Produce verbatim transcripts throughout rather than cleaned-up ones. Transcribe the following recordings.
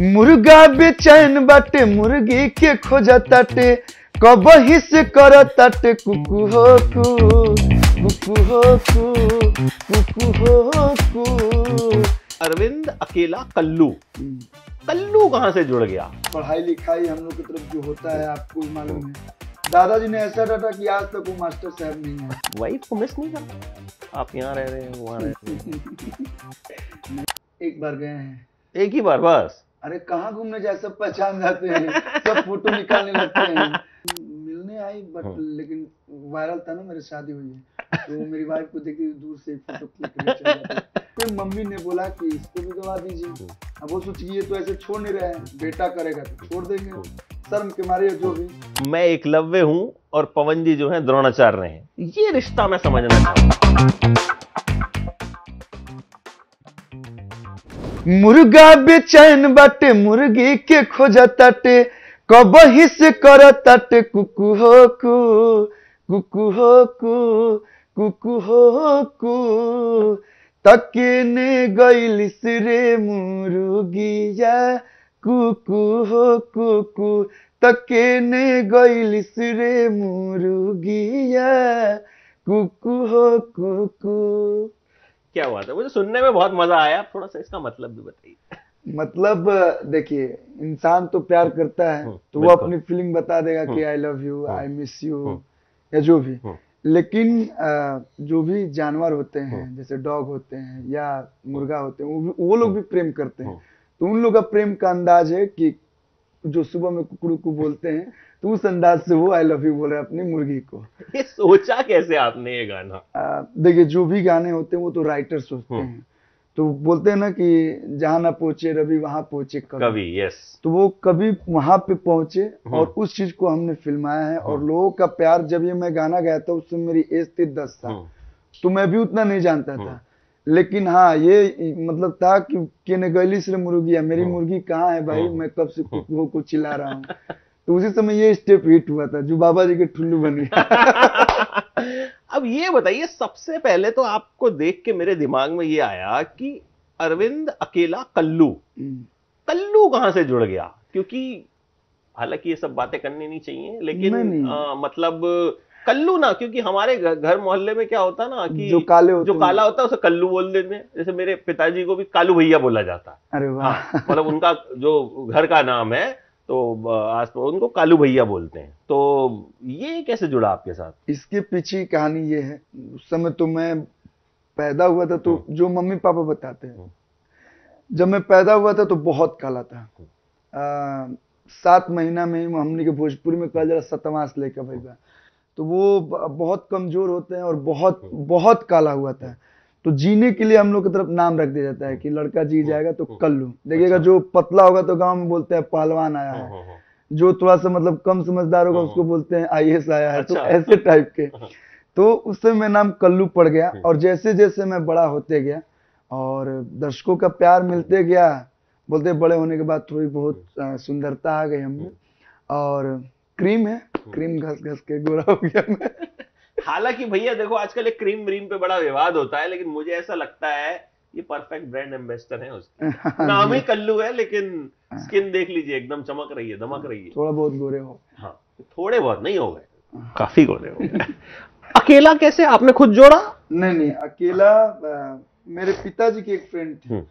मुर्गा बेचैन बाटे मुर्गी के खोजा ताटे कबही से कर ताटे कुकू हो कु कुकू हो कु कुकू हो कु। अरविंद अकेला कल्लू, कल्लू कहाँ से जुड़ गया? पढ़ाई लिखाई हम लोग की तरफ जो होता है आपको मालूम है, दादाजी ने ऐसा डाटा कि आज तक वो मास्टर साहब नहीं है। वाइफ को मिस नहीं करता? आप यहाँ रह रहे हैं, वहाँ रह रहे हैं। एक बार गए हैं, एक ही बार बस। अरे कहाँ घूमने जाए, सब पहचान जाते हैं, सब फोटो निकालने लगते हैं। मिलने आई बट लेकिन वायरल था ना, मेरी शादी हुई है तो मेरी वाइफ को देखी दूर से फोटो क्लिक। फिर मम्मी ने बोला कि इसको भी दबा दीजिए। अब वो सोचिए तो ऐसे छोड़ नहीं रहे हैं, बेटा करेगा तो छोड़ देंगे, शर्म के मारे जो भी। मैं एकलव्य हूँ और पवन जी जो है द्रोणाचार्य रहे हैं, ये रिश्ता मैं समझना चाहूँ। मुर्गा बेचैन बाटे मुर्गी के खोजा ताटे कबही से कर ताटे कुकू हो कु कुकू हो कु कुकू हो कु। तकने गई सिरे मुर्गिया कुकू हो कुकू, तकने गई सिरे मुर्गिया कुकू हो कुकू। क्या बात है, मुझे सुनने में बहुत मजा आया। थोड़ा सा इसका मतलब भी बताइए। मतलब देखिए, इंसान तो प्यार करता है तो वो अपनी फीलिंग बता देगा कि I love you, I miss you या जो भी। लेकिन जो भी जानवर होते हैं जैसे डॉग होते हैं या मुर्गा होते हैं, वो लोग भी प्रेम करते हैं। तो उन लोगों का प्रेम का अंदाज है कि जो सुबह में कुकड़ू को बोलते हैं तो उस अंदाज से वो आई लव यू बोल रहे अपनी मुर्गी को। ये सोचा कैसे आपने ये गाना? देखिए, जो भी गाने होते हैं वो तो राइटर सोचते हैं, तो बोलते हैं ना कि जहाँ ना पहुंचे रवि वहां पहुंचे कवि। यस, तो वो कभी वहां पे पहुंचे और उस चीज को हमने फिल्माया है। और लोगों का प्यार, जब ये मैं गाना गाया था उससे मेरी एज थी दस साल, तो मैं भी उतना नहीं जानता था। लेकिन हाँ, ये मतलब था कि केने गली से मुर्गिया, मेरी मुर्गी कहाँ है भाई, मैं कब से कुकू को चिल्ला रहा हूँ। तो उसी समय ये स्टेप हिट हुआ था जो बाबा जी के ठुल्लू बन गया। अब ये बताइए, सबसे पहले तो आपको देख के मेरे दिमाग में ये आया कि अरविंद अकेला कल्लू, कल्लू कहाँ से जुड़ गया? क्योंकि हालांकि ये सब बातें करनी नहीं चाहिए, लेकिन नहीं, नहीं। आ, मतलब कल्लू ना, क्योंकि हमारे घर मोहल्ले में क्या होता ना कि जो काले होते जो काला होता है उसे कल्लू बोल देते हैं। जैसे मेरे पिताजी को भी कालू भैया बोला जाता है। अरे वाह, मतलब उनका जो घर का नाम है तो आज उनको कालू भैया बोलते हैं। तो ये कैसे जुड़ा आपके साथ? इसके पीछे कहानी ये है, उस समय तो मैं पैदा हुआ था तो जो मम्मी पापा बताते हैं, जब मैं पैदा हुआ था तो बहुत काला था। आ, सात महीना में ही हमने के भोजपुरी में कहा जरा सतमास लेकर भैया, तो वो बहुत कमजोर होते हैं और बहुत बहुत काला हुआ था। तो जीने के लिए हम लोग की तरफ नाम रख दिया जाता है कि लड़का जी जाएगा तो कल्लू। देखिएगा, जो पतला होगा तो गांव में बोलते हैं पहलवान आया है, जो थोड़ा सा मतलब कम समझदार होगा उसको बोलते हैं आई ए एस आया है। तो ऐसे टाइप के, तो उससे मैं नाम कल्लू पड़ गया। और जैसे जैसे मैं बड़ा होते गया और दर्शकों का प्यार मिलते गया, बोलते बड़े होने के बाद थोड़ी बहुत सुंदरता आ गई हमें। और क्रीम है, क्रीम घस घस के गोरा हो गया मैं। हालांकि भैया देखो, आजकल एक क्रीम व्रीम पे बड़ा विवाद होता है, लेकिन मुझे ऐसा लगता है ये परफेक्ट ब्रांड एम्बेसडर है उसके। नाम ही कल्लू है, लेकिन स्किन देख लीजिए, एकदम चमक रही है, दमक रही है। थोड़ा बहुत गोरे हो, हाँ थोड़े बहुत नहीं हो गए, काफी गोरे हो गए। अकेला कैसे आपने खुद जोड़ा? नहीं नहीं, अकेला मेरे पिताजी की एक फ्रेंड थी।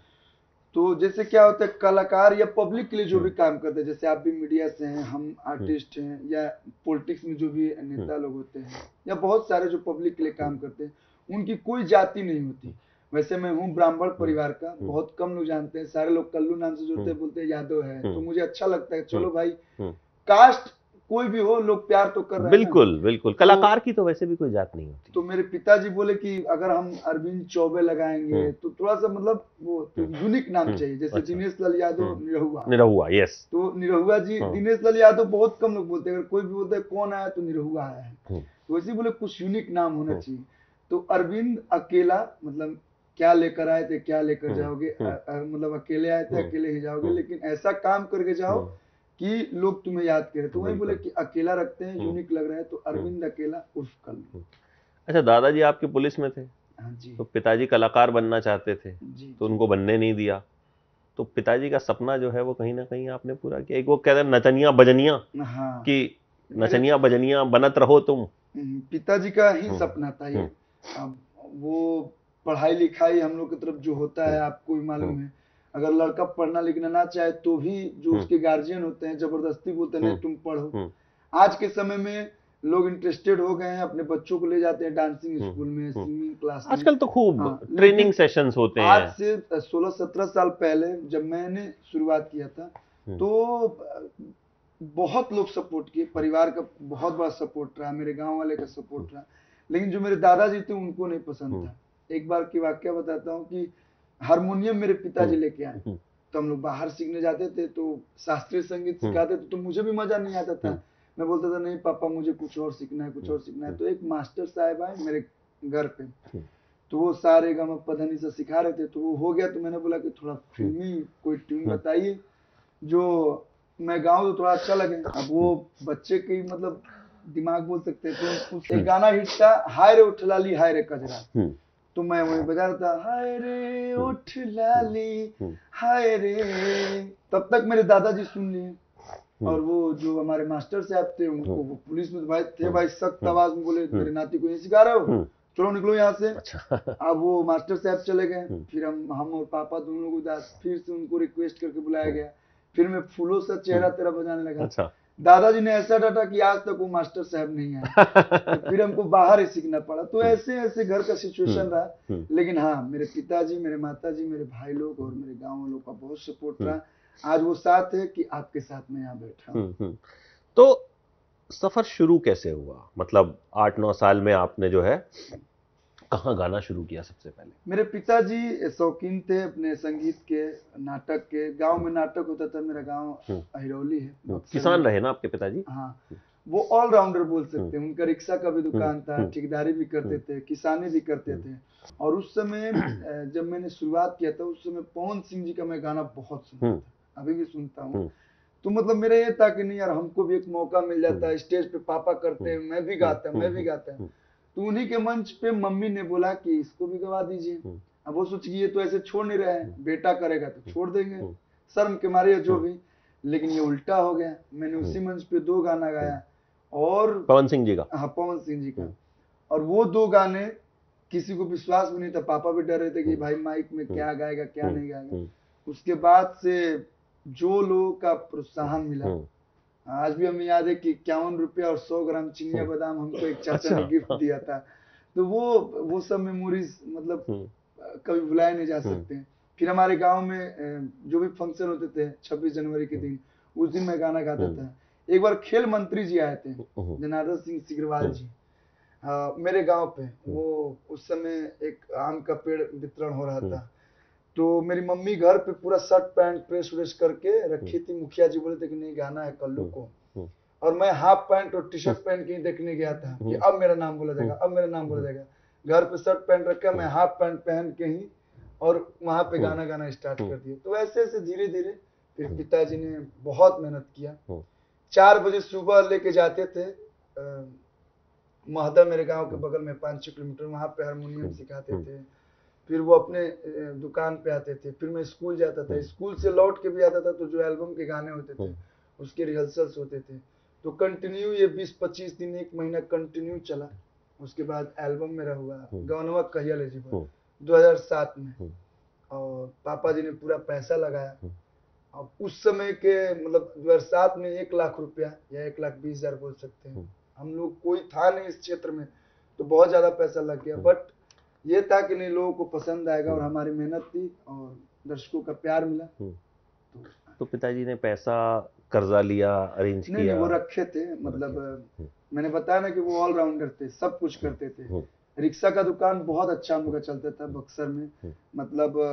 तो जैसे क्या होता है, कलाकार या पब्लिक के लिए जो भी काम करते हैं, जैसे आप भी मीडिया से हैं, हम आर्टिस्ट हैं, या पॉलिटिक्स में जो भी नेता लोग होते हैं या बहुत सारे जो पब्लिक के लिए काम करते हैं, उनकी कोई जाति नहीं होती। वैसे मैं हूँ ब्राह्मण परिवार का, बहुत कम लोग जानते हैं, सारे लोग कल्लू नाम से जुड़ते हैं, बोलते हैं यादव है। तो मुझे अच्छा लगता है, चलो भाई कास्ट कोई भी हो, लोग प्यार तो कर रहे हैं। बिल्कुल बिल्कुल, कलाकार की तो वैसे भी कोई जात नहीं होती। तो मेरे पिताजी बोले कि अगर हम अरविंद चौबे लगाएंगे तो थोड़ा सा मतलब वो तो यूनिक नाम चाहिए, जैसे दिनेश लाल यादव निरहुआ। निरहुआ, यस। तो निरहुआ जी, दिनेश लाल यादव बहुत कम लोग बोलते हैं, अगर कोई भी बोलता है कौन आया तो निरहुआ आया है। तो वैसे बोले कुछ यूनिक नाम होना चाहिए। तो अरविंद अकेला मतलब क्या लेकर आए थे, क्या लेकर जाओगे, मतलब अकेले आए थे, अकेले ही जाओगे, लेकिन ऐसा काम करके जाओ कि लोग तुम्हें याद करें। तो वही बोले कि अकेला रखते हैं, यूनिक लग रहा है, तो अरविंद अकेला उर्फ कल्लू। अच्छा, दादाजी आपके पुलिस में थे। हाँ जी। तो पिताजी कलाकार बनना चाहते थे, तो उनको बनने नहीं दिया। तो पिताजी का सपना जो है वो कहीं ना कहीं आपने पूरा किया। एक वो कह रहे नचनिया बजनिया, हाँ। कि नचनिया बजनिया बनत रहो तुम। पिताजी का ही सपना था ये। अब वो पढ़ाई लिखाई हम लोग की तरफ जो होता है आपको भी मालूम है, अगर लड़का पढ़ना लिखना ना चाहे तो भी जो उसके गार्जियन होते हैं जबरदस्ती बोलते हैं तुम पढ़ो। आज के समय में लोग इंटरेस्टेड हो गए हैं, अपने बच्चों को ले जाते हैं डांसिंग स्कूल में, सिंगिंग क्लास में। आजकल तो खूब ट्रेनिंग सेशंस होते हैं। आज से सोलह सत्रह साल पहले जब मैंने शुरुआत किया था तो बहुत लोग सपोर्ट किए, परिवार का बहुत बड़ा सपोर्ट रहा, मेरे गांव वाले का सपोर्ट रहा, लेकिन जो मेरे दादाजी थे उनको नहीं पसंद था। एक बार की वाकया बताता हूँ कि हारमोनियम मेरे पिताजी लेके आए, तो हम लोग बाहर सीखने जाते थे तो शास्त्रीय संगीत सिखाते थे तो मुझे भी मजा नहीं आता था। मैं बोलता था नहीं पापा मुझे कुछ और सीखना है, कुछ और सीखना है। तो एक मास्टर साहब आए मेरे घर पे, तो वो सारे गामा पधनी से सिखा रहे थे, तो वो हो गया तो मैंने बोला कि थोड़ा फिल्मी कोई ट्यून बताइए जो मैं गाऊं तो थोड़ा अच्छा लगे। अब वो बच्चे की मतलब दिमाग बोल सकते थे। तो एक गाना हिट था, हाय रे उठ लाली हाय रे कजरा, तो मैं वही बजा रहा था, हाय रे उठ लाली हाय रे। तब तक मेरे दादाजी सुन लिए और वो जो हमारे मास्टर साहब थे उनको वो पुलिस में भाई थे, भाई सख्त आवाज में बोले मेरे नाती को ये सिखा रहे हो, चलो निकलो यहाँ से। अच्छा। अब वो मास्टर साहब चले गए, फिर हम हम और पापा दोनों को उदास, फिर से उनको रिक्वेस्ट करके बुलाया गया, फिर मैं फूलों सा चेहरा तेरा बजाने लगा। अच्छा। दादाजी ने ऐसा डांटा कि आज तक वो मास्टर साहब नहीं आए, फिर हमको बाहर ही सीखना पड़ा। तो ऐसे ऐसे घर का सिचुएशन रहा, लेकिन हाँ मेरे पिताजी, मेरे माताजी, मेरे भाई लोग और मेरे गाँव वालों का बहुत सपोर्ट रहा। आज वो साथ है कि आपके साथ में यहाँ बैठा हूं। तो सफर शुरू कैसे हुआ, मतलब आठ नौ साल में आपने जो है कहाँ गाना शुरू किया सबसे पहले? मेरे पिताजी शौकीन थे अपने संगीत के, नाटक के, गांव में नाटक होता था। मेरा गांव अहिरौली है, किसान रहे ना आपके पिताजी? हाँ, वो ऑलराउंडर बोल सकते हैं। उनका रिक्शा का भी दुकान था, ठेकेदारी भी करते थे, किसानी भी करते थे। और उस समय जब मैंने शुरुआत किया था उस समय पवन सिंह जी का मैं गाना बहुत सुनता था, अभी भी सुनता हूँ। तो मतलब मेरा ये था कि नहीं यार हमको भी एक मौका मिल जाता है, स्टेज पे पापा करते हैं, मैं भी गाता हूँ मैं भी गाता हूँ। तो उन्हीं के मंच पे मम्मी ने बोला कि इसको भी गवा दीजिए। अब वो सोच ये तो ऐसे छोड़ नहीं रहे हैं, बेटा करेगा तो छोड़ देंगे शर्म के मारे जो भी, लेकिन ये उल्टा हो गया। मैंने उसी मंच पे दो गाना गाया और पवन सिंह जी का, हाँ पवन सिंह जी का, और वो दो गाने किसी को विश्वास भी नहीं था। पापा भी डर रहे थे कि भाई माइक में क्या गाएगा क्या नहीं गाएगा। उसके बाद से जो लोगों का प्रोत्साहन मिला, आज भी हमें याद है कि इक्यावन रुपया और सौ ग्राम चिनिया बादाम हमको एक चाचा ने गिफ्ट दिया था। तो वो वो सब मेमोरीज मतलब कभी भुलाए नहीं जा सकते। फिर हमारे गांव में जो भी फंक्शन होते थे छब्बीस जनवरी के दिन, उस दिन मैं गाना गाता था। एक बार खेल मंत्री जी आए थे, जनार्दन सिंह सिग्रवाल जी, आ, मेरे गाँव पे। वो उस समय एक आम का पेड़ वितरण हो रहा था, तो मेरी मम्मी घर पे पूरा शर्ट पैंट प्रेस व्रेस करके रखी थी। मुखिया जी बोले थे कि नहीं गाना है कल्लू को, और मैं हाफ पैंट और टी शर्ट पैंट कहीं देखने गया था कि अब मेरा नाम बोला जाएगा, अब मेरा नाम बोला जाएगा। घर पे शर्ट पैंट रखा, मैं हाफ पैंट पहन के ही और वहां पे गाना गाना स्टार्ट कर दिया। तो ऐसे ऐसे धीरे धीरे फिर पिताजी ने बहुत मेहनत किया। चार बजे सुबह लेके जाते थे महदा, मेरे गाँव के बगल में पाँच छः किलोमीटर, वहाँ पे हारमोनियम सिखाते थे। फिर वो अपने दुकान पे आते थे, फिर मैं स्कूल जाता था, स्कूल से लौट के भी आता था। तो जो एल्बम के गाने होते थे उसके रिहर्सल्स होते थे, तो कंटिन्यू ये बीस पच्चीस दिन एक महीना कंटिन्यू चला। उसके बाद एल्बम मेरा हुआ गौनवा कहिया ले जीवन दो हज़ार सात में, और पापा जी ने पूरा पैसा लगाया। अब उस समय के मतलब दो हज़ार सात में एक लाख रुपया या एक लाख बीस हजार बोल सकते हैं, हम लोग कोई था नहीं इस क्षेत्र में, तो बहुत ज्यादा पैसा लग गया। बट ये था कि नहीं लोगों को पसंद आएगा, और हमारी मेहनत थी और दर्शकों का प्यार मिला। तो, तो पिताजी ने पैसा कर्जा लिया, अरेंज किया? नहीं, वो रखे थे, मतलब मैंने बताया ना कि वो ऑलराउंडर थे, सब कुछ करते थे। रिक्शा का दुकान बहुत अच्छा हम लोग चलता था बक्सर में, मतलब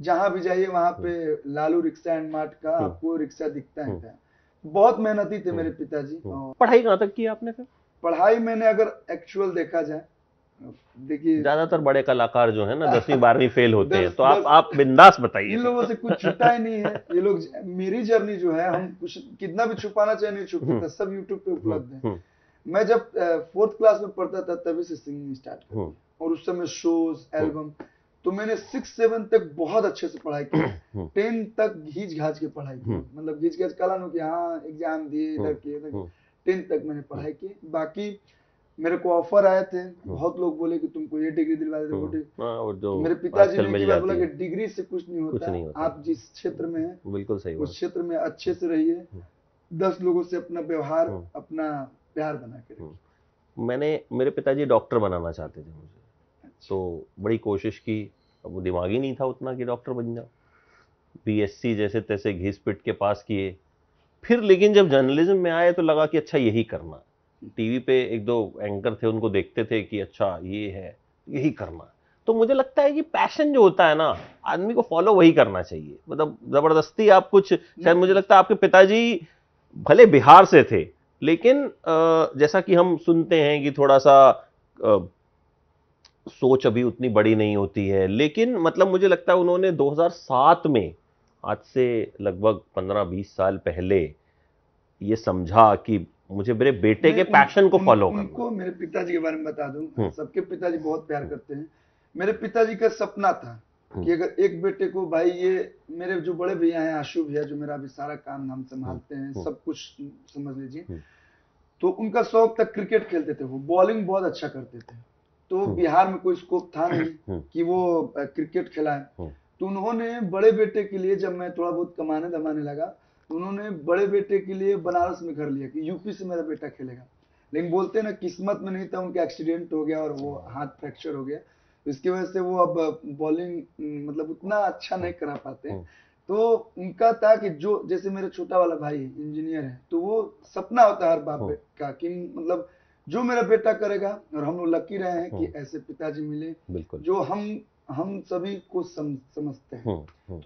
जहाँ भी जाइए वहाँ पे लालू रिक्शा एंड मार्ट का आपको रिक्शा दिखता ही था। बहुत मेहनती थे मेरे पिताजी। पढ़ाई कहाँ तक की आपने? फिर पढ़ाई मैंने अगर एक्चुअल देखा जाए, देखिए ज्यादातर बड़े कलाकार जो है ना दसवीं बारहवीं फेल होते हैं, तो आप आप बिंदास बताइए, इन लोगों से कुछ छुपा ही नहीं है। ये लोग मेरी जर्नी जो है हम कुछ कितना भी छुपाना चाहे नहीं छुपता, सब यूट्यूब पे उपलब्ध है। मैं जब फोर्थ क्लास में पढ़ता था तभी से सिंगिंग स्टार्ट, और उस समय शोज एल्बम, तो मैंने सिक्स सेवन तक बहुत अच्छे से पढ़ाई की, टेन तक घींच घाच के पढ़ाई की, मतलब घींच घाच कला नो कि हाँ एग्जाम दिए इधर किए इधर, टेन तक मैंने पढ़ाई की। बाकी मेरे को ऑफर आए थे, बहुत लोग बोले कि तुमको ये डिग्री दिलवा देते, मेरे पिताजी ने बोला कि डिग्री से कुछ नहीं होता, कुछ नहीं होता। आप जिस क्षेत्र में हैं बिल्कुल सही, उस क्षेत्र में अच्छे से रहिए, दस लोगों से अपना व्यवहार अपना प्यार बना के रखिए। मैंने मेरे पिताजी डॉक्टर बनाना चाहते थे मुझे, तो बड़ी कोशिश की, अब वो दिमाग ही नहीं था उतना कि डॉक्टर बन जाओ, बी एस सी जैसे तैसे घिस पिट के पास किए। फिर लेकिन जब जर्नलिज्म में आए तो लगा कि अच्छा यही करना, टीवी पे एक दो एंकर थे उनको देखते थे कि अच्छा ये है यही करना। तो मुझे लगता है कि पैशन जो होता है ना आदमी को फॉलो वही करना चाहिए, मतलब जबरदस्ती आप कुछ, शायद मुझे लगता है आपके पिताजी भले बिहार से थे लेकिन जैसा कि हम सुनते हैं कि थोड़ा सा सोच अभी उतनी बड़ी नहीं होती है, लेकिन मतलब मुझे लगता है उन्होंने दो हज़ार सात में, आज से लगभग पंद्रह बीस साल पहले, ये समझा कि मुझे मेरे बेटे के पैशन को फॉलो करना। उनको मेरे पिताजी के बारे में बता दूं, सबके पिताजी बहुत प्यार करते हैं, मेरे पिताजी का सपना था कि अगर एक बेटे को, भाई ये मेरे जो बड़े भैया हैं आशु भैया जो मेरा अभी सारा काम हम संभालते हैं सब कुछ समझ लीजिए, तो उनका शौक था, क्रिकेट खेलते थे वो, बॉलिंग बहुत अच्छा करते थे, तो बिहार में कोई स्कोप था नहीं कि वो क्रिकेट खिलाए, तो उन्होंने बड़े बेटे के लिए, जब मैं थोड़ा बहुत कमाने दमाने लगा, उन्होंने बड़े बेटे के लिए बनारस में घर लिया कि यूपी से मेरा बेटा खेलेगा, लेकिन बोलते हैं ना किस्मत में नहीं था, उनका एक्सीडेंट हो गया और वो हाथ फ्रैक्चर हो गया, इसकी वजह से वो अब बॉलिंग मतलब उतना अच्छा नहीं करा पाते। तो उनका था कि जो, जैसे मेरे छोटा वाला भाई इंजीनियर है, तो वो सपना होता है हर बाप का कि मतलब जो मेरा बेटा करेगा, और हम लोग लकी रहे हैं कि ऐसे पिताजी मिले जो हम हम सभी को समझते हैं,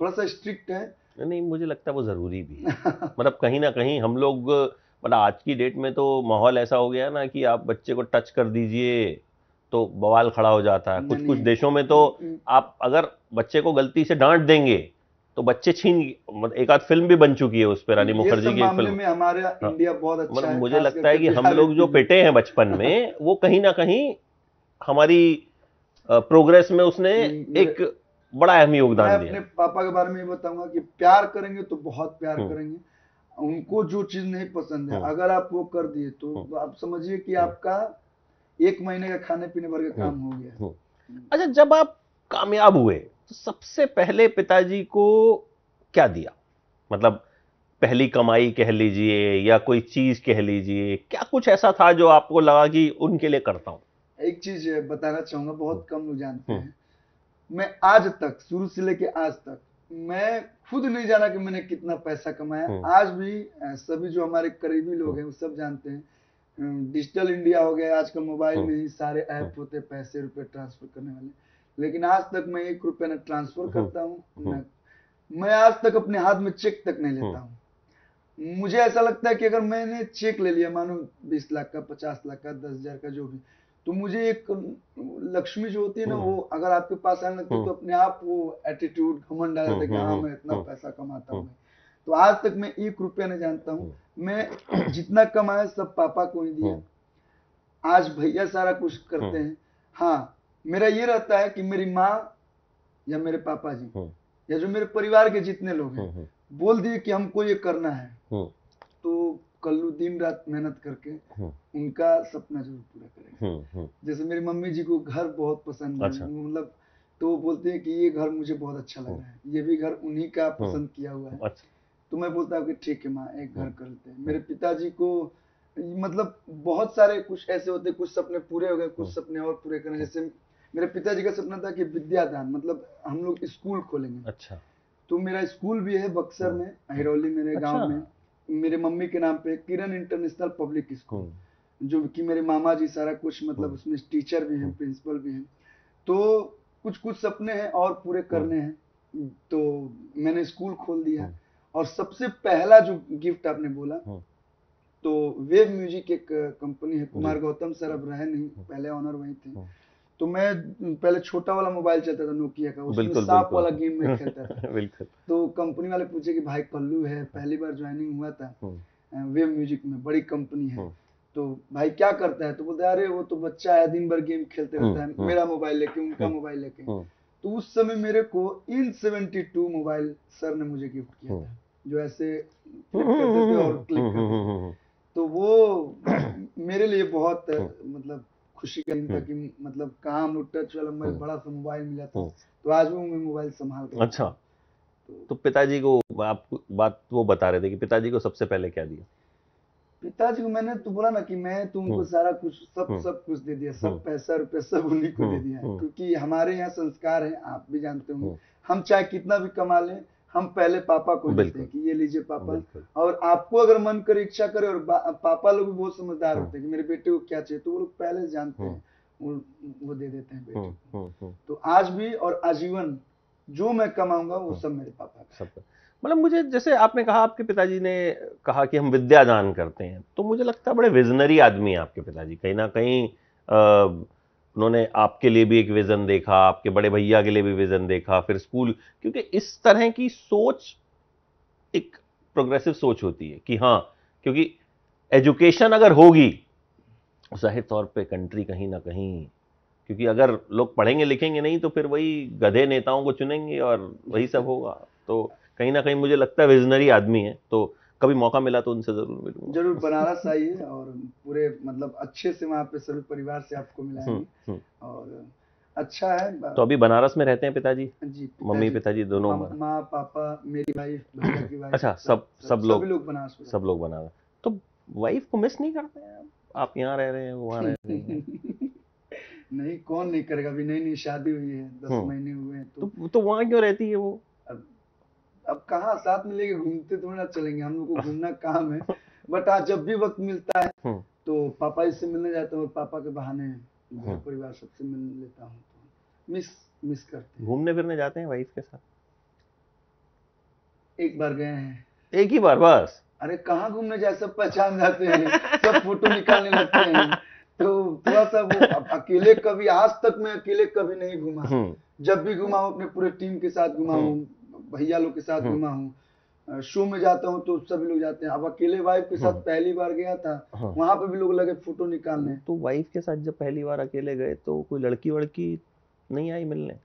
थोड़ा सा स्ट्रिक्ट है। नहीं, मुझे लगता है वो ज़रूरी भी है, मतलब कहीं ना कहीं हम लोग, मतलब आज की डेट में तो माहौल ऐसा हो गया ना कि आप बच्चे को टच कर दीजिए तो बवाल खड़ा हो जाता है, कुछ कुछ देशों में तो आप अगर बच्चे को गलती से डांट देंगे तो बच्चे छीन, एक आध फिल्म भी बन चुकी है उस पर, रानी मुखर्जी की एक फिल्म में हमारा इंडिया बहुत अच्छा मतलब है। मुझे लगता है कि हम लोग जो पिटे हैं बचपन में, वो कहीं ना कहीं हमारी प्रोग्रेस में उसने एक बड़ा अहम योगदान दिया। मैं अपने पापा के बारे में बताऊंगा कि प्यार करेंगे तो बहुत प्यार करेंगे, उनको जो चीज नहीं पसंद है अगर आप वो कर दिए तो आप समझिए कि आपका एक महीने का खाने पीने भर का काम हो गया। अच्छा, जब आप कामयाब हुए तो सबसे पहले पिताजी को क्या दिया, मतलब पहली कमाई कह लीजिए या कोई चीज कह लीजिए, क्या कुछ ऐसा था जो आपको लगा कि उनके लिए करता हूं? एक चीज बताना चाहूंगा, बहुत कम लोग जानते हैं, मैं आज तक शुरू से लेके आज तक मैं खुद नहीं जाना कि मैंने कितना पैसा कमाया। आज भी सभी जो हमारे करीबी लोग हैं वो सब जानते हैं, डिजिटल इंडिया हो गया, आज का मोबाइल में ही सारे ऐप होते पैसे रुपए ट्रांसफर करने वाले, लेकिन आज तक मैं एक रुपया न ट्रांसफर करता हूँ, मैं आज तक अपने हाथ में चेक तक नहीं लेता हूँ। मुझे ऐसा लगता है कि अगर मैंने चेक ले लिया, मानो बीस लाख का, पचास लाख का, दस हजार का, जो भी, तो मुझे एक लक्ष्मी जो होती है ना वो अगर आपके पास आने लगती तो अपने आप वो एटीट्यूड, घमंड आ जाता है कि हाँ मैं इतना पैसा कमाता हूँ। तो आज तक मैं एक रुपया नहीं जानता हूँ, मैं जितना कमाया सब पापा को ही दिया, आज भैया सारा कुछ करते हैं। हाँ, मेरा ये रहता है कि मेरी माँ या मेरे पापा जी या जो मेरे परिवार के जितने लोग हैं बोल दिए कि हमको ये करना है, तो कल्लू दिन रात मेहनत करके उनका सपना जरूर पूरा करेगा। जैसे मेरी मम्मी जी को घर बहुत पसंद है, अच्छा। मतलब तो वो बोलते हैं कि ये घर मुझे बहुत अच्छा लग रहा है, ये भी घर उन्हीं का पसंद किया हुआ है, अच्छा। तो मैं बोलता हूँ कि ठीक है माँ, एक घर कर लेते हैं। मेरे पिताजी को मतलब बहुत सारे कुछ ऐसे होते, कुछ सपने पूरे हो गए, कुछ सपने और पूरे करने, जैसे मेरे पिताजी का सपना था कि विद्यादान, मतलब हम लोग स्कूल खोलेंगे, अच्छा। तो मेरा स्कूल भी है बक्सर में, अहिरौली मेरे गाँव में, मेरे मम्मी के नाम पे, किरन इंटरनेशनल पब्लिक स्कूल, जो कि मेरे मामा जी सारा कुछ मतलब उसमें टीचर भी हैं, प्रिंसिपल भी हैं। तो कुछ कुछ सपने हैं और पूरे करने हैं, तो मैंने स्कूल खोल दिया। और सबसे पहला जो गिफ्ट आपने बोला, तो वेव म्यूजिक एक कंपनी है, कुमार गौतम सर अब रहे नहीं, पहले ऑनर वही थे, तो मैं पहले छोटा वाला मोबाइल चलता था नोकिया का, उसमें सांप वाला गेम में खेलता था। तो कंपनी वाले पूछे कि भाई कल्लू है, पहली बार ज्वाइनिंग हुआ था वेव म्यूजिक में, बड़ी कंपनी है, तो भाई क्या करता है? तो बोलते अरे वो तो बच्चा है, दिन भर गेम खेलते रहता है, मेरा मोबाइल लेके, उनका मोबाइल लेके। तो उस समय मेरे को in seventy two mobile sir ने मुझे गिफ्ट किया था, जो ऐसे क्लिक करते थे और क्लिक करते थे। तो वो मेरे लिए बहुत मतलब खुशी का दिन था कि मतलब कहाँ हम लोग टच वाला मोबाइल, बड़ा सा मोबाइल मिला था। तो आज वो मैं मोबाइल संभाल कर। अच्छा, तो पिताजी को आप बात वो बता रहे थे कि पिताजी को सबसे पहले क्या दिया? पिताजी को मैंने तो बोला ना कि मैं तुमको सारा कुछ सब सब कुछ दे दिया, सब पैसा रुपये सब उन्हीं को दे दिया, क्योंकि हमारे यहाँ संस्कार है, आप भी जानते होंगे, हम चाहे कितना भी कमा लें हम पहले पापा को देते हैं कि ये लीजिए पापा, और आपको अगर मन करे इच्छा करे, और पापा लोग भी बहुत समझदार होते हैं कि मेरे बेटे को क्या चाहिए, तो वो लोग पहले जानते हैं, वो वो दे देते हैं बेटे को। तो आज भी और आजीवन जो मैं कमाऊंगा वो सब मेरे पापा का। मतलब मुझे जैसे आपने कहा आपके पिताजी ने कहा कि हम विद्या दान करते हैं, तो मुझे लगता है बड़े विजनरी आदमी हैं आपके पिताजी, कहीं ना कहीं उन्होंने आपके लिए भी एक विजन देखा, आपके बड़े भैया के लिए भी विजन देखा, फिर स्कूल, क्योंकि इस तरह की सोच एक प्रोग्रेसिव सोच होती है कि हाँ, क्योंकि एजुकेशन अगर होगी जाहिर तौर पर कंट्री कहीं ना कहीं, क्योंकि अगर लोग पढ़ेंगे लिखेंगे नहीं तो फिर वही गधे नेताओं को चुनेंगे और वही सब होगा। तो कहीं ना कहीं मुझे लगता है विजनरी आदमी है, तो कभी मौका मिला तो उनसे जरूर मिलूंगा। जरूर बनारस आइए और पूरे मतलब अच्छे से वहाँ पे सभी परिवार से आपको मिलाएंगे और अच्छा है। तो अभी बनारस में रहते हैं पिताजी? जी, मम्मी पिताजी दोनों? माँ पापा, मेरी वाइफ। अच्छा, सब सब लोग बनारस? सब लोग बनारस। तो वाइफ को मिस नहीं करते हैं आप? यहाँ रह रहे हैं, वहाँ रह रहे हैं। नहीं, कौन नहीं करेगा, अभी नई नई शादी हुई है, दस महीने हुए हैं। तो तो वहाँ क्यों रहती है वो? अब अब कहाँ साथ में लेके घूमते थोड़ा चलेंगे, हम लोग को घूमना काम है, बट आज जब भी वक्त मिलता है तो पापा इससे मिलने जाता हूँ और पापा के बहाने परिवार सबसे मिल लेता हूँ। मिस मिस करते हैं। घूमने फिरने जाते हैं वाइफ के साथ? एक बार गए हैं। एक ही बार बस? अरे कहाँ घूमने जाए, सब पहचान जाते हैं, सब फोटो निकालने लगते हैं, तो थोड़ा सा वो अकेले कभी आज तक मैं अकेले कभी नहीं घुमा। जब भी घुमा हूँ अपने पूरे टीम के साथ घुमा हूँ, भैया लोग के साथ घुमा हूँ, शो में जाता हूँ तो सभी लोग जाते हैं। अब अकेले वाइफ के साथ पहली बार गया था, वहां पे भी लोग लगे फोटो निकालने। तो वाइफ के साथ जब पहली बार अकेले गए तो कोई लड़की वड़की नहीं आई मिलने,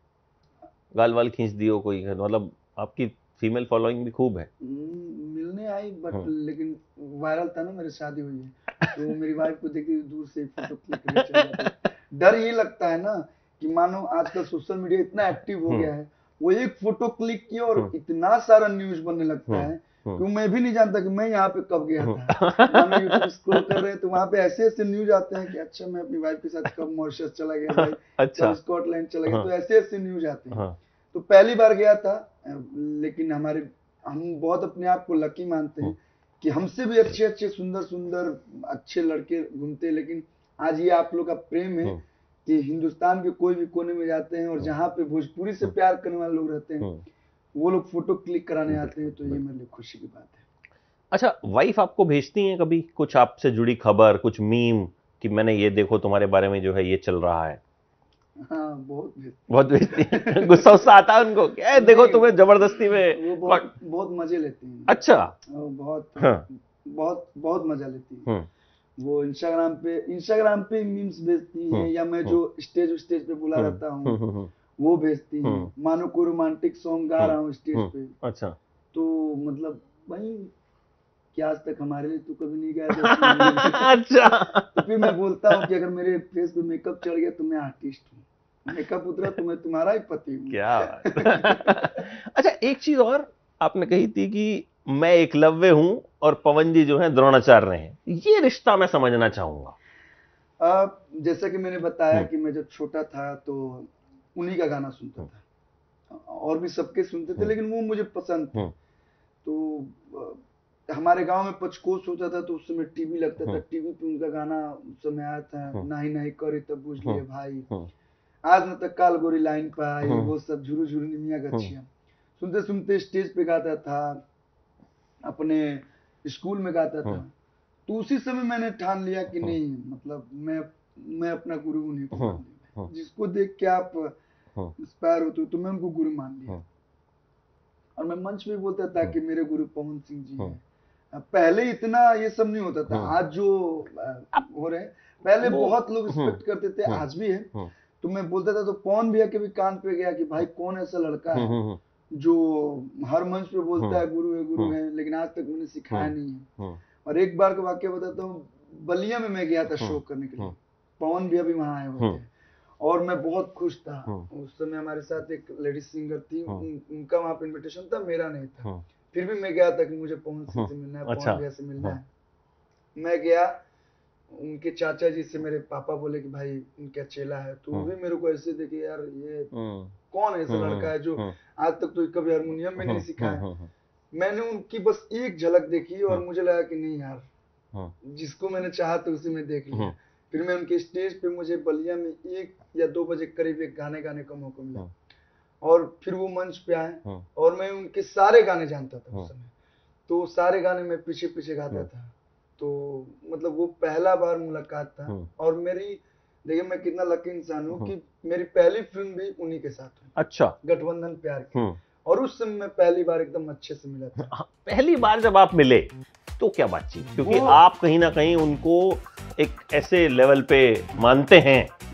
गाल वाल खींच दियो कोई? मतलब आपकी फीमेल फॉलोइंग भी खूब है। मिलने आई बट लेकिन वायरल था ना, मेरी शादी हुई है तो मेरी वाइफ को देखते दूर से फोटो क्लिक करके चला जाता है। डर ये लगता है ना कि मानो आजकल सोशल मीडिया इतना एक्टिव हो गया है, वो एक फोटो क्लिक किया और इतना सारा न्यूज बनने लगता है कि मैं भी नहीं जानता कि मैं यहाँ पे कब गया था। हम यूट्यूब स्क्रॉल कर रहे हैं तो वहाँ पे ऐसे ऐसे न्यूज आते हैं कि अच्छा मैं अपनी वाइफ के साथ कब मॉरिशस चला गया, अच्छा स्कॉटलैंड चला गया, तो ऐसे ऐसे न्यूज आते हैं। तो पहली बार गया था, लेकिन हमारे हम बहुत अपने आप को लकी मानते हैं कि हमसे भी अच्छे अच्छे सुंदर सुंदर अच्छे लड़के घूमते हैं, लेकिन आज ये आप लोग का प्रेम है कि हिंदुस्तान के कोई भी कोने में जाते हैं और जहाँ पे भोजपुरी से प्यार करने वाले लोग रहते हैं वो लोग फोटो क्लिक कराने आते हैं, तो ये मेरे लिए खुशी की बात है। अच्छा, वाइफ आपको भेजती है कभी कुछ आपसे जुड़ी खबर, कुछ मीम कि मैंने ये देखो तुम्हारे बारे में जो है ये चल रहा है? हाँ, बहुत बहुत भेजती है। गुस्सा उस्सा आता है उनको? क्या देखो तुम्हें जबरदस्ती में? वो बहुत बहुत मजे लेती हैं। अच्छा, वो बहुत हाँ। बहुत बहुत मजा लेती है वो। इंस्टाग्राम पे इंस्टाग्राम पे मीम्स भेजती हैं, या मैं जो स्टेज स्टेज पे बुला रहता हूँ वो भेजती हैं, मानो को रोमांटिक सॉन्ग गा रहा हूँ स्टेज पे। अच्छा, तो मतलब भाई कि आज तक हमारे लिए तू कभी नहीं गया। अच्छा, तो फिर मैं बोलता हूँ कि अगर मेरे फेस पे मेकअप चढ़ गया तो मैं आर्टिस्ट हूँ, मेकअप उतरा तो मैं तुम्हारा ही पति हूँ। क्या अच्छा, एक चीज और आपने कही थी कि मैं एकलव्य हूँ और पवन जी जो है द्रोणाचार्य हैं, ये रिश्ता मैं समझना चाहूंगा। जैसा कि मैंने बताया कि मैं जब छोटा था तो उन्हीं का गाना सुनता था, और भी सबके सुनते थे लेकिन वो मुझे पसंद था। तो हमारे गांव में पचकोस होता था तो उस समय टीवी लगता था, टीवी पे उनका गाना उस समय आया था, नाही नहीं करे तब बुझ लिए भाई, आज न तक काल गोरी लाइन पर आई, वो सब झुरू झुरू निमिया गच्छिया सुनते सुनते स्टेज पे गाता था, अपने स्कूल में गाता था। तो उसी समय मैंने ठान लिया कि नहीं, मतलब मैं मैं अपना गुरु उन्हें, जिसको देख के आप इंस्पायर होते हो तो मैं उनको गुरु मान लिया। और मैं मंच में बोलता था कि मेरे गुरु पवन सिंह जी हैं। पहले इतना ये सब नहीं होता था, आज जो हो रहे हैं, पहले बहुत लोग रिस्पेक्ट करते थे, आज भी है। तो मैं बोलता था तो पवन भैया के भी कान पे गया कि भाई कौन ऐसा लड़का है जो हर मंच पे बोलता है गुरु है गुरु है, लेकिन आज तक उन्हें सिखाया नहीं है। और एक बार का वाक्य बताता हूँ, बलिया में मैं गया था शो करने के लिए, पवन भैया भी वहाँ आए हुए थे और मैं बहुत खुश था। उस समय हमारे साथ एक लेडीज सिंगर थी, उनका वहाँ पे इन्विटेशन था, मेरा नहीं था, फिर भी मैं गया था कि मुझे पवन सिंह से मिलना है, पवन भैया से मिलना है। मैं गया, उनके चाचा जी से मेरे पापा बोले कि भाई उनका चेला है, तो वो भी मेरे को ऐसे देखे यार ये कौन ऐसा लड़का है जो आज तक तो कभी हारमोनियम में नहीं सिखाया। मैंने उनकी बस एक झलक देखी और मुझे लगा कि नहीं यार जिसको मैंने चाहा तो उसे मैं देख लिया। फिर मैं उनके स्टेज पे, मुझे बलिया में एक या दो बजे करीब एक गाने गाने का मौका मिला और फिर वो मंच पे आए और मैं उनके सारे गाने जानता था उस समय, तो सारे गाने मैं पीछे पीछे गाता था। तो मतलब वो पहला बार मुलाकात था और मेरी, देखिए मैं कितना लकी इंसान हूँ कि मेरी पहली फिल्म भी उन्हीं के साथ हुई। अच्छा, गठबंधन प्यार की। और उस समय मैं पहली बार एकदम अच्छे से मिला था। पहली बार जब आप मिले तो क्या बातचीत, क्योंकि आप कहीं ना कहीं उनको एक ऐसे लेवल पे मानते हैं